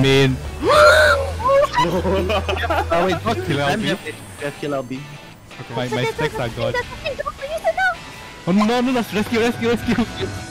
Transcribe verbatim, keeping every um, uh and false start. mean... Oh wait, don't kill L B. Just kill L B. Okay, my, my specs are gone. Oh no, no, no, rescue, rescue, rescue!